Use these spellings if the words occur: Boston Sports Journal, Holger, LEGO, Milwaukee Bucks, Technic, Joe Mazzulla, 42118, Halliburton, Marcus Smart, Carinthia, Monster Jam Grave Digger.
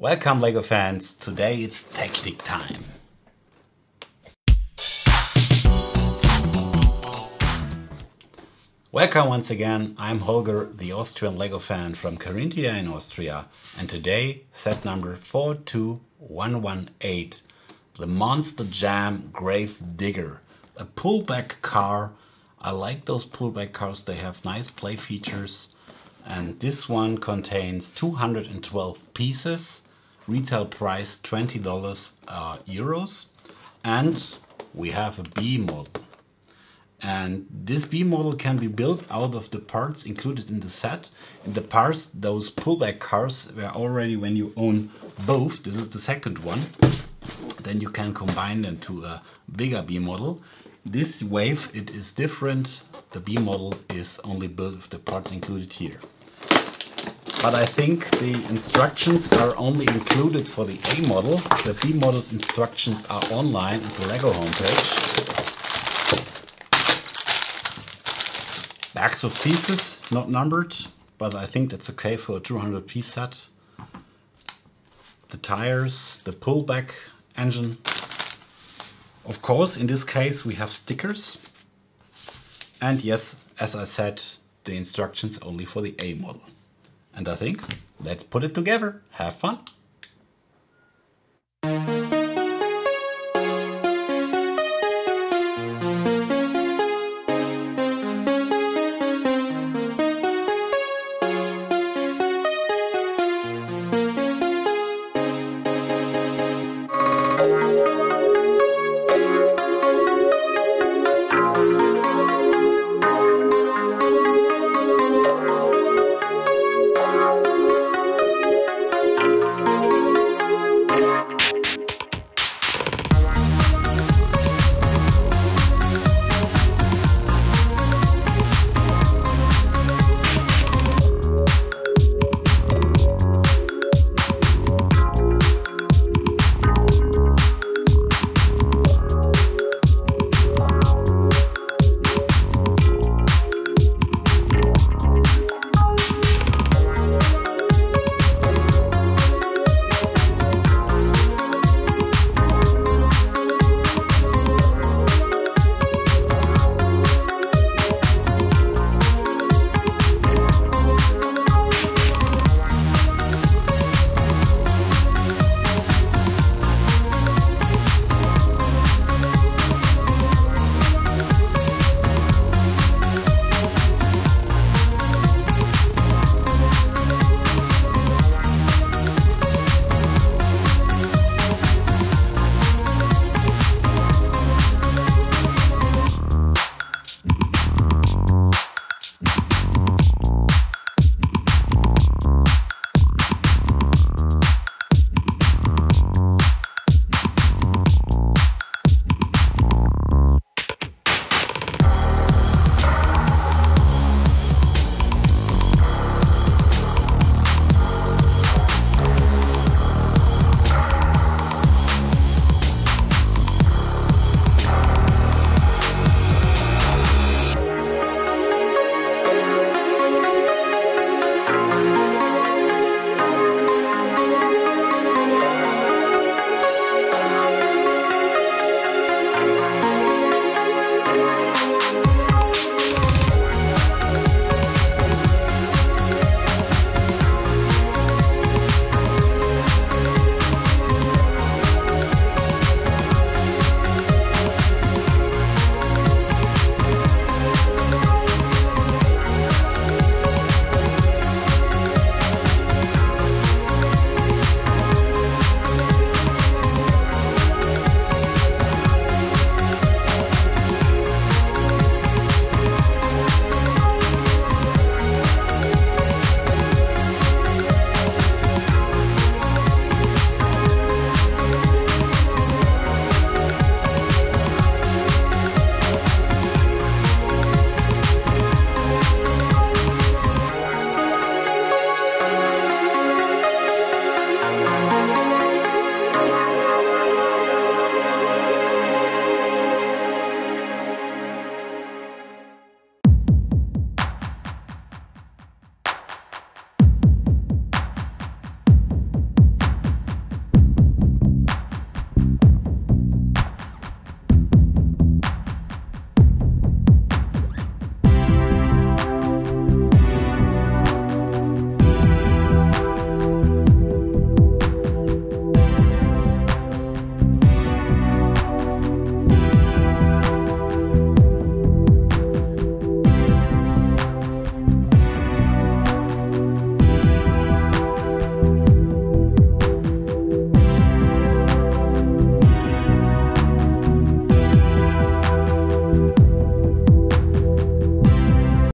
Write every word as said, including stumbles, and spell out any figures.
Welcome LEGO fans, today it's Technic time. Welcome once again, I'm Holger, the Austrian LEGO fan from Carinthia in Austria, and today set number four two one one eight, the Monster Jam Grave Digger, a pullback car. I like those pullback cars, they have nice play features, and this one contains two hundred twelve pieces. Retail price twenty dollars uh, euros, and we have a B model, and this B model can be built out of the parts included in the set. In the parts, those pullback cars were already, when you own both, this is the second one, then you can combine them to a bigger B model. This wave, it is different, the B model is only built with the parts included here. But I think the instructions are only included for the A model. The B model's instructions are online at the LEGO homepage. Bags of pieces, not numbered, but I think that's okay for a two hundred piece set. The tires, the pullback engine. Of course, in this case we have stickers. And yes, as I said, the instructions only for the A model. And I think, let's put it together. Have fun!